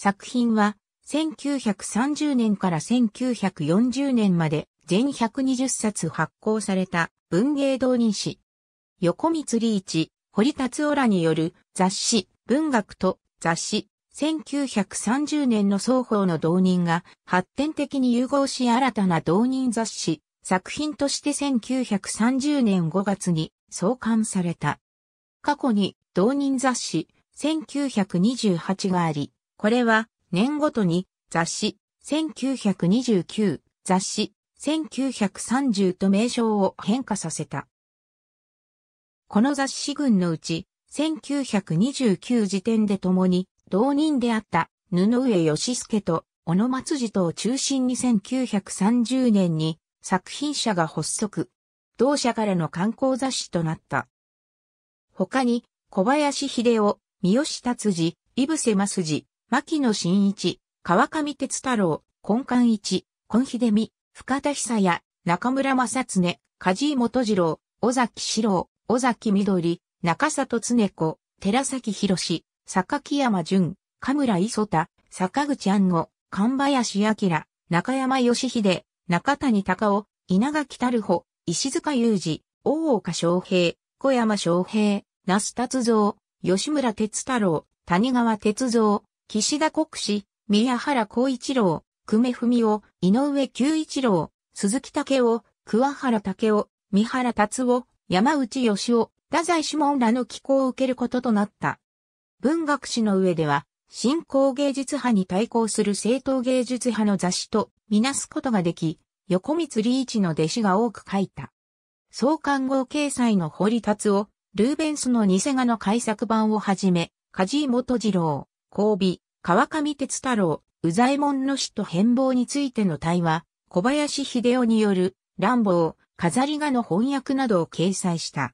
作品は1930年から1940年まで全120冊発行された文芸同人誌。横光利一、堀達夫らによる雑誌、文学と雑誌、1930年の双方の同人が発展的に融合し新たな同人雑誌、作品として1930年5月に創刊された。過去に同人雑誌、1928があり、これは年ごとに雑誌、1929、雑誌、1930と名称を変化させた。この雑誌群のうち、1929時点で共に同人であった布上義輔と小野松二とを中心に1930年に作品社が発足。同社からの刊行雑誌となった。他に、小林秀夫、三好達次、井伏益次、牧野真一、川上哲太郎、金寛一、金秀美、深田久也、中村正恒、梶井基次郎、尾崎史郎、尾崎緑、中里恒子、寺崎宏、榊山淳、加村磯太、坂口安吾、神林明、中山義秀、中谷隆夫、稲垣樽穂、石塚裕二、大岡昇平、小山昇平、那須達三、吉村哲太郎、谷川哲三、岸田国士、宮原浩一郎、久米文夫、井上久一郎、鈴木武夫、桑原武夫、三原達夫、山内義夫、太宰志門らの寄稿を受けることとなった。文学史の上では、新興芸術派に対抗する正統芸術派の雑誌とみなすことができ、横光利一の弟子が多く書いた。創刊号掲載の堀達夫、ルーベンスの偽画の改作版をはじめ、梶井基次郎、幸美、川上哲太郎、右左衛門の死と変貌についての対話、小林秀夫による乱暴、飾り画の翻訳などを掲載した。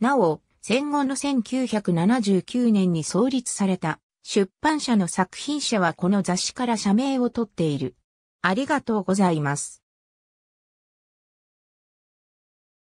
なお、戦後の1979年に創立された出版社の作品社はこの雑誌から社名を取っている。ありがとうございます。